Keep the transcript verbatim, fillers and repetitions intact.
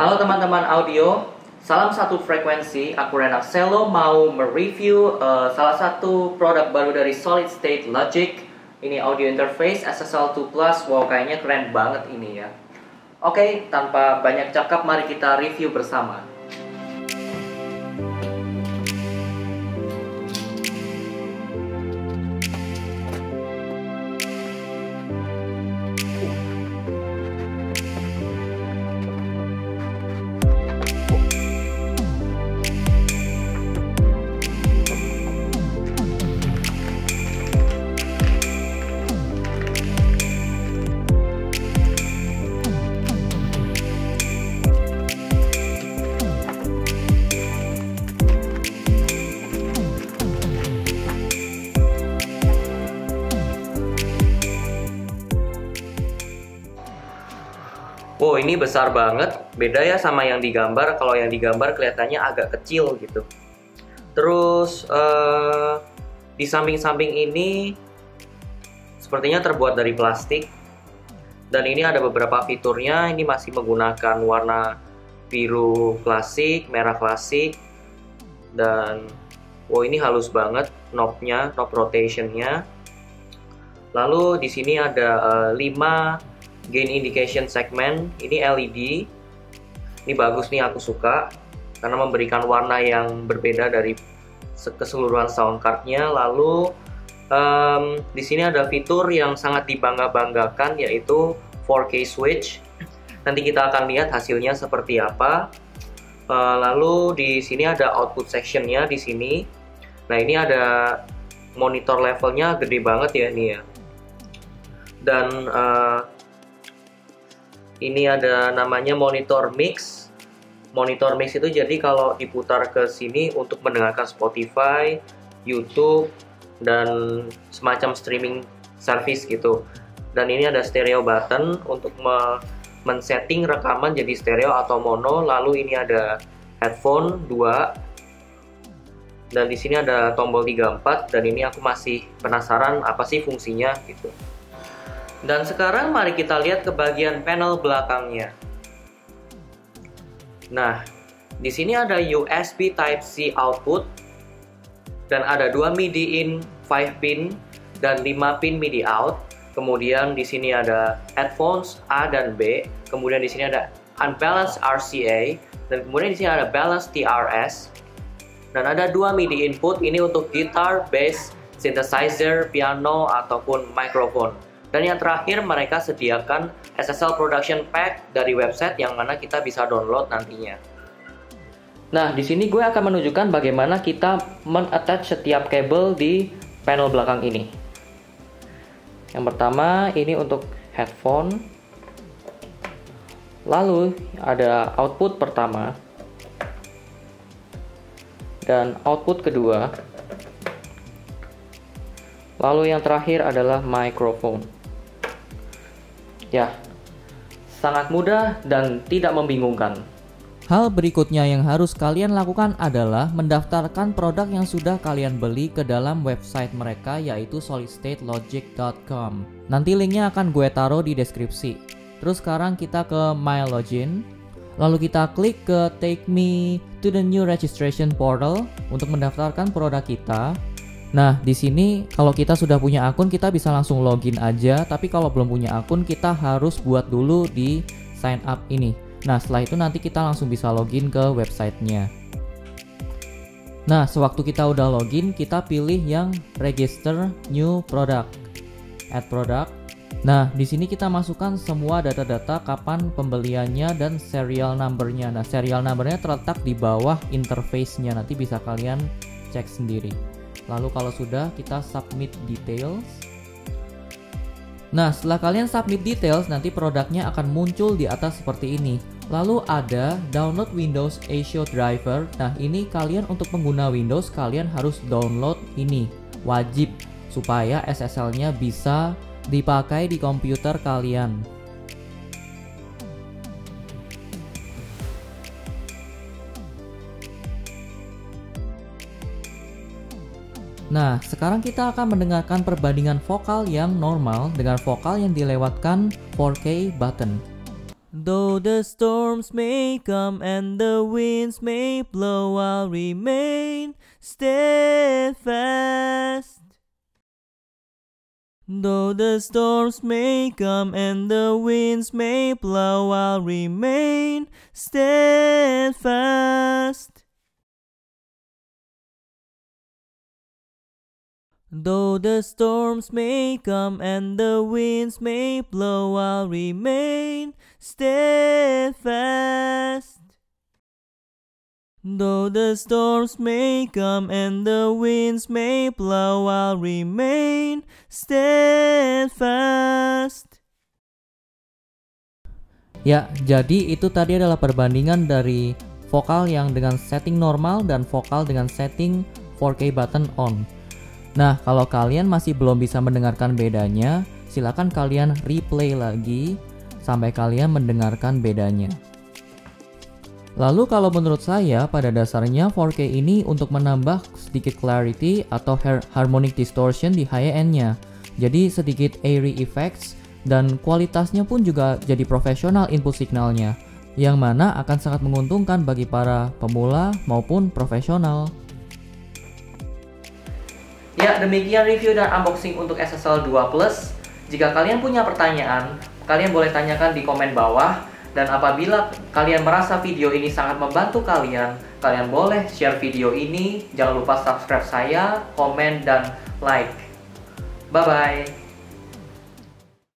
Halo teman-teman audio, salam satu frekuensi. Aku Renang Selo mau mereview uh, salah satu produk baru dari Solid State Logic. Ini audio interface S S L two plus. Wow, kayaknya keren banget ini ya. Oke, tanpa banyak cakap mari kita review bersama. Wow, ini besar banget, beda ya sama yang digambar. Kalau yang digambar kelihatannya agak kecil gitu. Terus uh, di samping-samping ini sepertinya terbuat dari plastik. Dan ini ada beberapa fiturnya, ini masih menggunakan warna biru klasik, merah klasik. Dan wow, ini halus banget knobnya, knob rotationnya. Lalu di sini ada lima uh, Gain Indication Segment, ini L E D, ini bagus nih, aku suka karena memberikan warna yang berbeda dari keseluruhan sound card-nya. Lalu um, di sini ada fitur yang sangat dibangga-banggakan yaitu four K Switch. Nanti kita akan lihat hasilnya seperti apa. Uh, lalu di sini ada output section-nya di sini. Nah, ini ada monitor levelnya gede banget ya ini ya. Dan uh, ini ada namanya monitor mix. Monitor mix itu jadi kalau diputar ke sini untuk mendengarkan Spotify, YouTube, dan semacam streaming service gitu. Dan ini ada stereo button untuk men-setting rekaman jadi stereo atau mono. Lalu ini ada headphone dua. Dan di sini ada tombol tiga empat, dan ini aku masih penasaran apa sih fungsinya gitu. Dan sekarang mari kita lihat ke bagian panel belakangnya. Nah, di sini ada U S B Type C output dan ada dua MIDI in, lima pin dan lima pin MIDI out. Kemudian di sini ada headphones A dan B. Kemudian di sini ada unbalanced R C A dan kemudian di sini ada balanced T R S. Dan ada dua MIDI input, ini untuk gitar, bass, synthesizer, piano ataupun microphone. Dan yang terakhir mereka sediakan S S L Production Pack dari website yang mana kita bisa download nantinya. Nah, di sini gue akan menunjukkan bagaimana kita men-attach setiap kabel di panel belakang ini. Yang pertama ini untuk headphone. Lalu ada output pertama dan output kedua. Lalu yang terakhir adalah microphone. Ya, sangat mudah dan tidak membingungkan. Hal berikutnya yang harus kalian lakukan adalah mendaftarkan produk yang sudah kalian beli ke dalam website mereka yaitu solid state logic dot com. Nanti linknya akan gue taruh di deskripsi. Terus sekarang kita ke My Login. Lalu kita klik ke Take Me to the New Registration Portal untuk mendaftarkan produk kita. Nah, di sini kalau kita sudah punya akun kita bisa langsung login aja, tapi kalau belum punya akun kita harus buat dulu di sign up ini. Nah, setelah itu nanti kita langsung bisa login ke websitenya. Nah, sewaktu kita udah login, kita pilih yang register new product, add product. Nah, di sini kita masukkan semua data-data kapan pembeliannya dan serial numbernya. Nah, serial numbernya terletak di bawah interface-nya, nanti bisa kalian cek sendiri. Lalu kalau sudah, kita submit details. Nah, setelah kalian submit details, nanti produknya akan muncul di atas seperti ini. Lalu ada download Windows A S I O driver. Nah, ini kalian untuk pengguna Windows, kalian harus download ini. Wajib, supaya S S L-nya bisa dipakai di komputer kalian. Nah, sekarang kita akan mendengarkan perbandingan vokal yang normal dengan vokal yang dilewatkan four K button. Though the storms may come and the winds may blow, I'll remain steadfast. Though the storms may come and the winds may blow, I'll remain steadfast. Though the storms may come and the winds may blow, I'll remain steadfast. Though the storms may come and the winds may blow, I'll remain steadfast. Ya, jadi itu tadi adalah perbandingan dari vokal yang dengan setting normal dan vokal dengan setting four K button on. Nah, kalau kalian masih belum bisa mendengarkan bedanya, silakan kalian replay lagi sampai kalian mendengarkan bedanya. Lalu kalau menurut saya, pada dasarnya four K ini untuk menambah sedikit clarity atau harmonic distortion di high end-nya. Jadi sedikit airy effects dan kualitasnya pun juga jadi profesional input signalnya, yang mana akan sangat menguntungkan bagi para pemula maupun profesional. Ya, demikian review dan unboxing untuk S S L two plus. Jika kalian punya pertanyaan, kalian boleh tanyakan di komen bawah. Dan apabila kalian merasa video ini sangat membantu kalian, kalian boleh share video ini. Jangan lupa subscribe saya, komen, dan like. Bye-bye.